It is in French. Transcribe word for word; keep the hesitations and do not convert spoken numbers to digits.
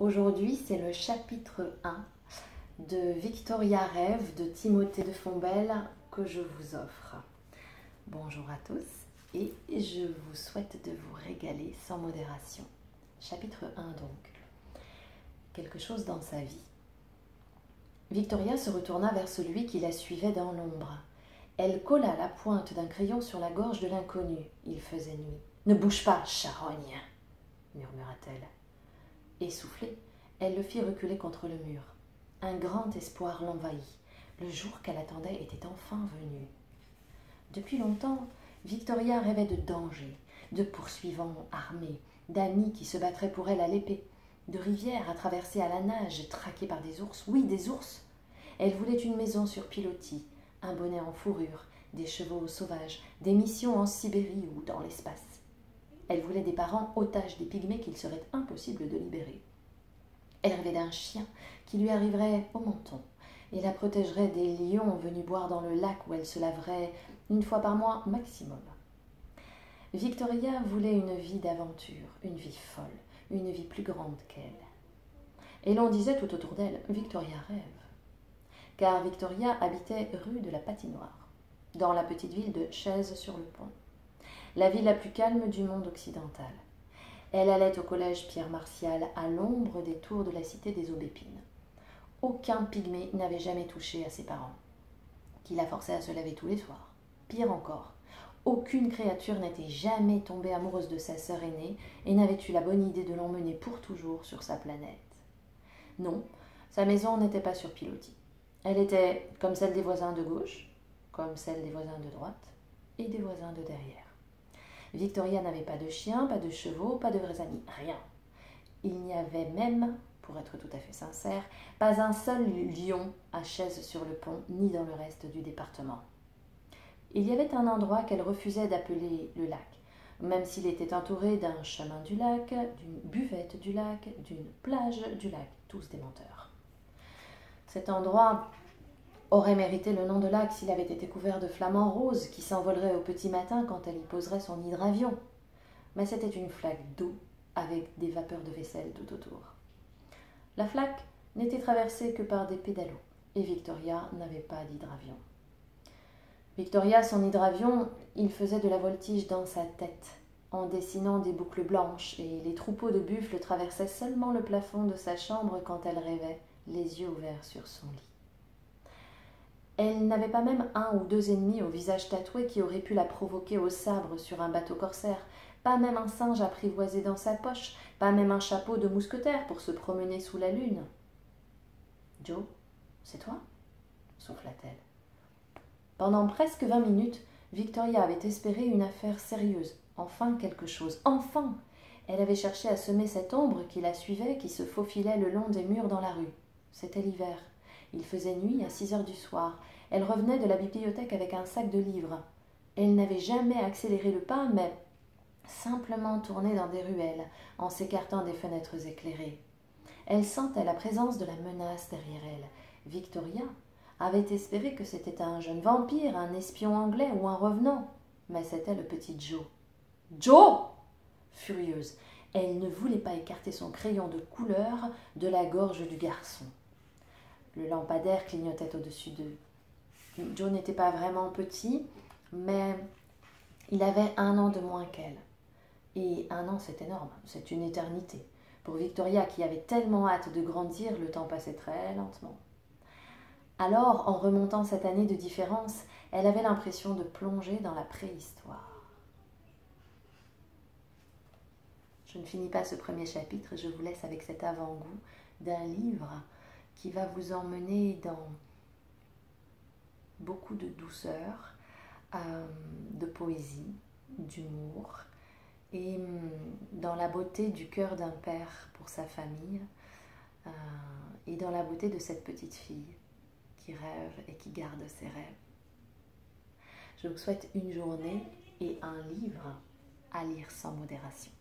Aujourd'hui, c'est le chapitre un de Victoria rêve de Timothée de Fombelle que je vous offre. Bonjour à tous et je vous souhaite de vous régaler sans modération. Chapitre un donc. Quelque chose dans sa vie. Victoria se retourna vers celui qui la suivait dans l'ombre. Elle colla la pointe d'un crayon sur la gorge de l'inconnu. Il faisait nuit. « Ne bouge pas, charogne !» murmura-t-elle. Essoufflée, elle le fit reculer contre le mur. Un grand espoir l'envahit. Le jour qu'elle attendait était enfin venu. Depuis longtemps, Victoria rêvait de dangers, de poursuivants armés, d'amis qui se battraient pour elle à l'épée, de rivières à traverser à la nage, traquées par des ours. Oui, des ours. Elle voulait une maison sur pilotis, un bonnet en fourrure, des chevaux sauvages, des missions en Sibérie ou dans l'espace. Elle voulait des parents otages des pygmées qu'il serait impossible de libérer. Elle rêvait d'un chien qui lui arriverait au menton et la protégerait des lions venus boire dans le lac où elle se laverait une fois par mois maximum. Victoria voulait une vie d'aventure, une vie folle, une vie plus grande qu'elle. Et l'on disait tout autour d'elle « Victoria rêve », car Victoria habitait rue de la Patinoire, dans la petite ville de Chaises-sur-le-Pont. La ville la plus calme du monde occidental. Elle allait au collège Pierre Martial, à l'ombre des tours de la cité des Aubépines. Aucun pygmée n'avait jamais touché à ses parents, qui la forçaient à se laver tous les soirs. Pire encore, aucune créature n'était jamais tombée amoureuse de sa sœur aînée et n'avait eu la bonne idée de l'emmener pour toujours sur sa planète. Non, sa maison n'était pas sur pilotis. Elle était comme celle des voisins de gauche, comme celle des voisins de droite et des voisins de derrière. Victoria n'avait pas de chien, pas de chevaux, pas de vrais amis, rien. Il n'y avait même, pour être tout à fait sincère, pas un seul lion à Chaises-sur-le-Pont, ni dans le reste du département. Il y avait un endroit qu'elle refusait d'appeler le lac, même s'il était entouré d'un chemin du lac, d'une buvette du lac, d'une plage du lac, tous des menteurs. Cet endroit aurait mérité le nom de lac s'il avait été couvert de flamants roses qui s'envoleraient au petit matin quand elle y poserait son hydravion. Mais c'était une flaque d'eau avec des vapeurs de vaisselle tout autour. La flaque n'était traversée que par des pédalos et Victoria n'avait pas d'hydravion. Victoria, son hydravion, il faisait de la voltige dans sa tête en dessinant des boucles blanches et les troupeaux de buffles traversaient seulement le plafond de sa chambre quand elle rêvait, les yeux ouverts sur son lit. Elle n'avait pas même un ou deux ennemis au visage tatoué qui auraient pu la provoquer au sabre sur un bateau corsaire, pas même un singe apprivoisé dans sa poche, pas même un chapeau de mousquetaire pour se promener sous la lune. « Joe, c'est toi ?» souffla-t-elle. Pendant presque vingt minutes, Victoria avait espéré une affaire sérieuse, enfin quelque chose, enfin ! Elle avait cherché à semer cette ombre qui la suivait, qui se faufilait le long des murs dans la rue. C'était l'hiver. Il faisait nuit à six heures du soir. Elle revenait de la bibliothèque avec un sac de livres. Elle n'avait jamais accéléré le pas, mais simplement tourné dans des ruelles, en s'écartant des fenêtres éclairées. Elle sentait la présence de la menace derrière elle. Victoria avait espéré que c'était un jeune vampire, un espion anglais ou un revenant, mais c'était le petit Joe. Joe ! Furieuse, elle ne voulait pas écarter son crayon de couleur de la gorge du garçon. Le lampadaire clignotait au-dessus d'eux. Joe n'était pas vraiment petit, mais il avait un an de moins qu'elle. Et un an, c'est énorme, c'est une éternité. Pour Victoria, qui avait tellement hâte de grandir, le temps passait très lentement. Alors, en remontant cette année de différence, elle avait l'impression de plonger dans la préhistoire. Je ne finis pas ce premier chapitre, je vous laisse avec cet avant-goût d'un livre qui va vous emmener dans beaucoup de douceur, euh, de poésie, d'humour, et dans la beauté du cœur d'un père pour sa famille, euh, et dans la beauté de cette petite fille qui rêve et qui garde ses rêves. Je vous souhaite une journée et un livre à lire sans modération.